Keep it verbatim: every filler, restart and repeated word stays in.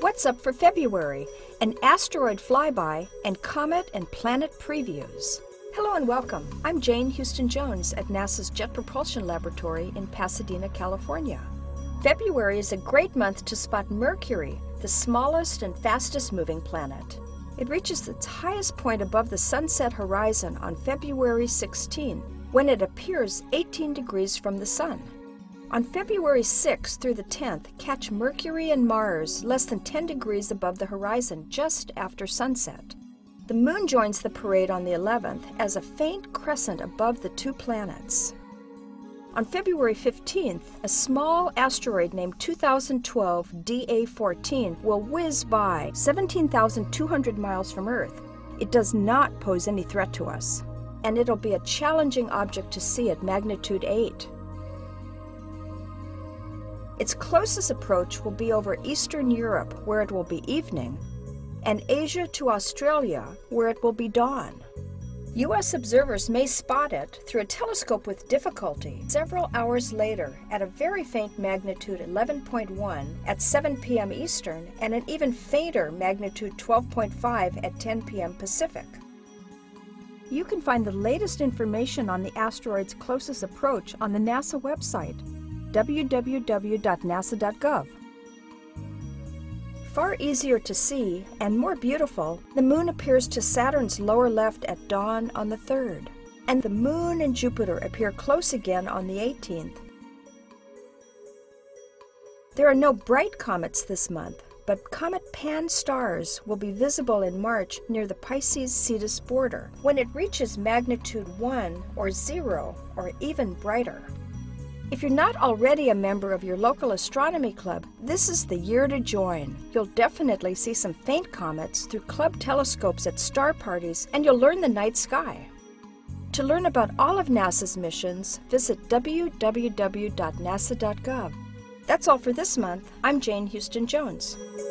What's up for February? An asteroid flyby and comet and planet previews. Hello and welcome. I'm Jane Houston-Jones at NASA's Jet Propulsion Laboratory in Pasadena, California. February is a great month to spot Mercury, the smallest and fastest moving planet. It reaches its highest point above the sunset horizon on February sixteenth, when it appears eighteen degrees from the sun. On February sixth through the tenth, catch Mercury and Mars less than ten degrees above the horizon just after sunset. The Moon joins the parade on the eleventh as a faint crescent above the two planets. On February fifteenth, a small asteroid named two thousand twelve D A fourteen will whiz by seventeen thousand two hundred miles from Earth. It does not pose any threat to us, and it'll be a challenging object to see at magnitude eight. Its closest approach will be over Eastern Europe, where it will be evening, and Asia to Australia, where it will be dawn. U S observers may spot it through a telescope with difficulty several hours later at a very faint magnitude eleven point one at seven p m Eastern and an even fainter magnitude twelve point five at ten p m Pacific. You can find the latest information on the asteroid's closest approach on the NASA website, w w w dot nasa dot gov. Far easier to see, and more beautiful, the Moon appears to Saturn's lower left at dawn on the third, and the Moon and Jupiter appear close again on the eighteenth. There are no bright comets this month, but Comet Pan-STARRS will be visible in March near the Pisces-Cetus border, when it reaches magnitude one or zero, or even brighter. If you're not already a member of your local astronomy club, this is the year to join. You'll definitely see some faint comets through club telescopes at star parties, and you'll learn the night sky. To learn about all of NASA's missions, visit w w w dot nasa dot gov. That's all for this month. I'm Jane Houston-Jones.